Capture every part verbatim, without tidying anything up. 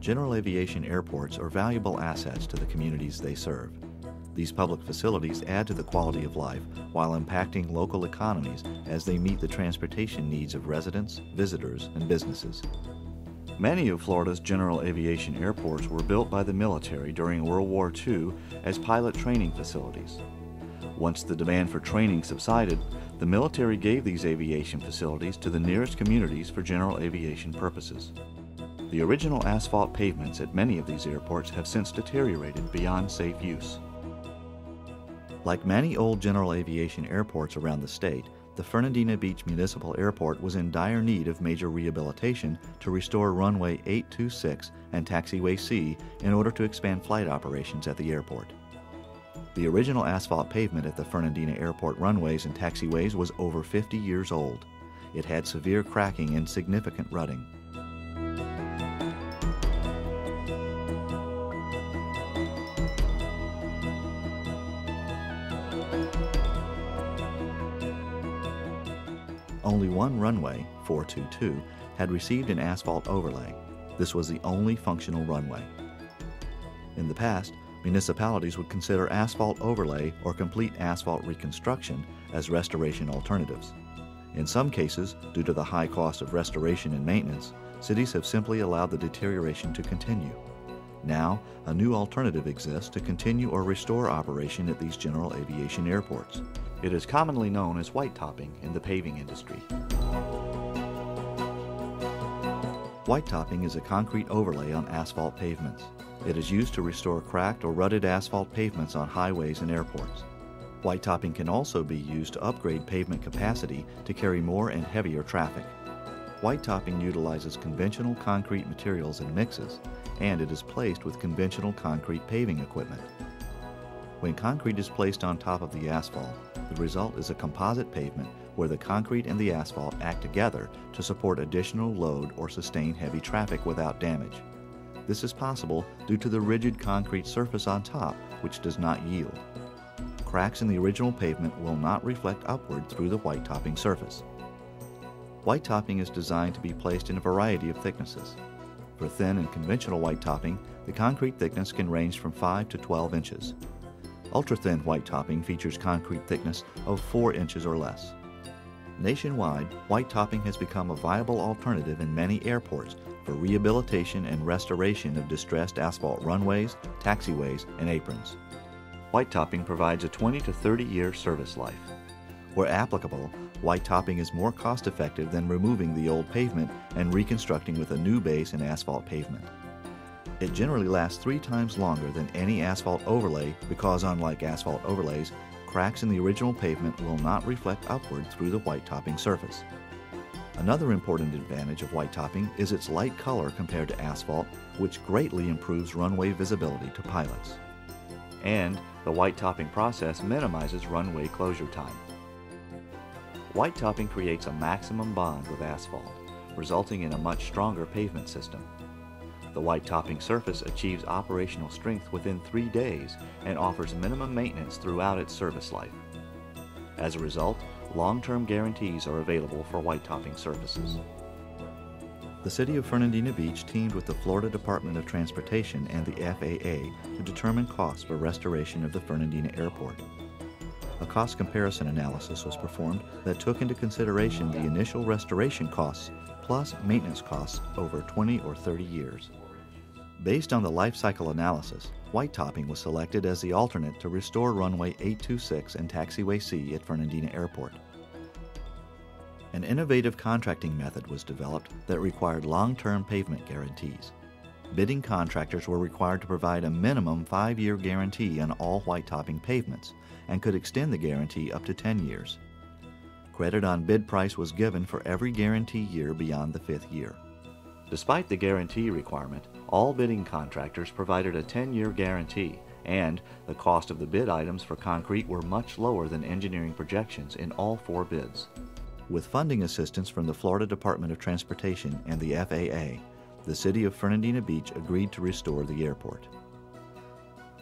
General aviation airports are valuable assets to the communities they serve. These public facilities add to the quality of life while impacting local economies as they meet the transportation needs of residents, visitors, and businesses. Many of Florida's general aviation airports were built by the military during World War Two as pilot training facilities. Once the demand for training subsided, the military gave these aviation facilities to the nearest communities for general aviation purposes. The original asphalt pavements at many of these airports have since deteriorated beyond safe use. Like many old general aviation airports around the state, the Fernandina Beach Municipal Airport was in dire need of major rehabilitation to restore runway eight two six and taxiway C in order to expand flight operations at the airport. The original asphalt pavement at the Fernandina Airport runways and taxiways was over fifty years old. It had severe cracking and significant rutting. Only one runway, four two two, had received an asphalt overlay. This was the only functional runway. In the past, municipalities would consider asphalt overlay or complete asphalt reconstruction as restoration alternatives. In some cases, due to the high cost of restoration and maintenance, cities have simply allowed the deterioration to continue. Now, a new alternative exists to continue or restore operation at these general aviation airports. It is commonly known as white-topping in the paving industry. White-topping is a concrete overlay on asphalt pavements. It is used to restore cracked or rutted asphalt pavements on highways and airports. White-topping can also be used to upgrade pavement capacity to carry more and heavier traffic. White-topping utilizes conventional concrete materials and mixes, and it is placed with conventional concrete paving equipment. When concrete is placed on top of the asphalt, the result is a composite pavement where the concrete and the asphalt act together to support additional load or sustain heavy traffic without damage. This is possible due to the rigid concrete surface on top, which does not yield. Cracks in the original pavement will not reflect upward through the white-topping surface. White-topping is designed to be placed in a variety of thicknesses. For thin and conventional white-topping, the concrete thickness can range from five to twelve inches. Ultra-thin white-topping features concrete thickness of four inches or less. Nationwide, white-topping has become a viable alternative in many airports for rehabilitation and restoration of distressed asphalt runways, taxiways, and aprons. White-topping provides a twenty to thirty year service life. Where applicable, white-topping is more cost-effective than removing the old pavement and reconstructing with a new base and asphalt pavement. It generally lasts three times longer than any asphalt overlay because, unlike asphalt overlays, cracks in the original pavement will not reflect upward through the white-topping surface. Another important advantage of white-topping is its light color compared to asphalt, which greatly improves runway visibility to pilots. And the white-topping process minimizes runway closure time. White-topping creates a maximum bond with asphalt, resulting in a much stronger pavement system. The white-topping surface achieves operational strength within three days and offers minimum maintenance throughout its service life. As a result, long-term guarantees are available for white-topping surfaces. The City of Fernandina Beach teamed with the Florida Department of Transportation and the F A A to determine costs for restoration of the Fernandina Airport. A cost comparison analysis was performed that took into consideration the initial restoration costs plus maintenance costs over twenty or thirty years. Based on the life cycle analysis, white-topping was selected as the alternate to restore runway eight two six and taxiway C at Fernandina Airport. An innovative contracting method was developed that required long-term pavement guarantees. Bidding contractors were required to provide a minimum five year guarantee on all white-topping pavements and could extend the guarantee up to ten years. Credit on bid price was given for every guarantee year beyond the fifth year. Despite the guarantee requirement, all bidding contractors provided a ten year guarantee, and the cost of the bid items for concrete were much lower than engineering projections in all four bids. With funding assistance from the Florida Department of Transportation and the F A A, the City of Fernandina Beach agreed to restore the airport.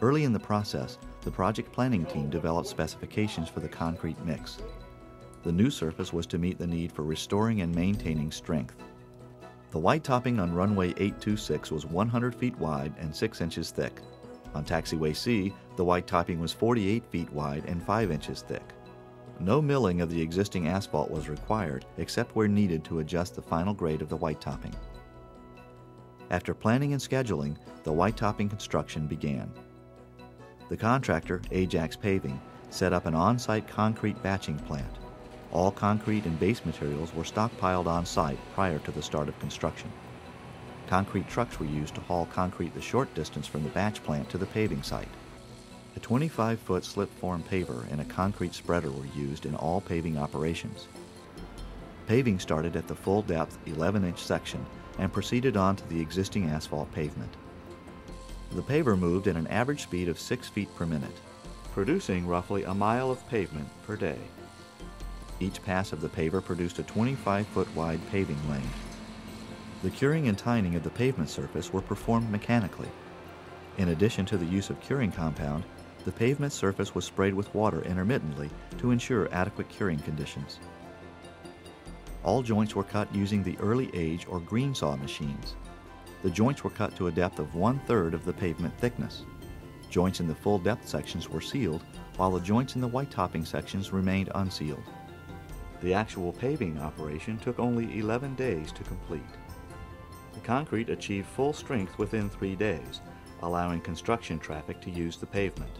Early in the process, the project planning team developed specifications for the concrete mix. The new surface was to meet the need for restoring and maintaining strength. The white topping on runway eight two six was one hundred feet wide and six inches thick. On taxiway C, the white topping was forty-eight feet wide and five inches thick. No milling of the existing asphalt was required, except where needed to adjust the final grade of the white topping. After planning and scheduling, the white topping construction began. The contractor, Ajax Paving, set up an on-site concrete batching plant. All concrete and base materials were stockpiled on-site prior to the start of construction. Concrete trucks were used to haul concrete the short distance from the batch plant to the paving site. A twenty-five foot slip-form paver and a concrete spreader were used in all paving operations. Paving started at the full-depth eleven inch section and proceeded on to the existing asphalt pavement. The paver moved at an average speed of six feet per minute, producing roughly a mile of pavement per day. Each pass of the paver produced a twenty-five foot wide paving lane. The curing and tining of the pavement surface were performed mechanically. In addition to the use of curing compound, the pavement surface was sprayed with water intermittently to ensure adequate curing conditions. All joints were cut using the early age or green saw machines. The joints were cut to a depth of one-third of the pavement thickness. Joints in the full depth sections were sealed, while the joints in the white topping sections remained unsealed. The actual paving operation took only eleven days to complete. The concrete achieved full strength within three days, allowing construction traffic to use the pavement.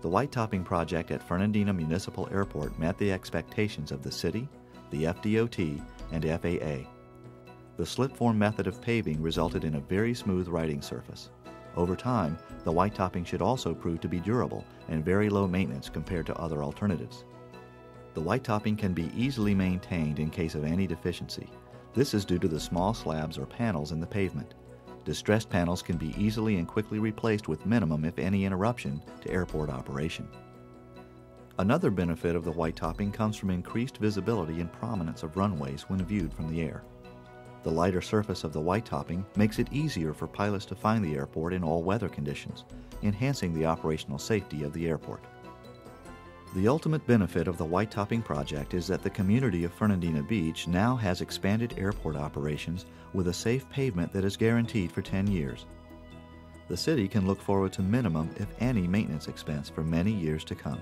The WhiteTopping project at Fernandina Municipal Airport met the expectations of the city, the F D O T, and F A A. The slip-form method of paving resulted in a very smooth riding surface. Over time, the white topping should also prove to be durable and very low maintenance compared to other alternatives. The white topping can be easily maintained in case of any deficiency. This is due to the small slabs or panels in the pavement. Distressed panels can be easily and quickly replaced with minimum, if any, interruption to airport operation. Another benefit of the white topping comes from increased visibility and prominence of runways when viewed from the air. The lighter surface of the white topping makes it easier for pilots to find the airport in all weather conditions, enhancing the operational safety of the airport. The ultimate benefit of the white topping project is that the community of Fernandina Beach now has expanded airport operations with a safe pavement that is guaranteed for ten years. The city can look forward to minimum, if any, maintenance expense for many years to come.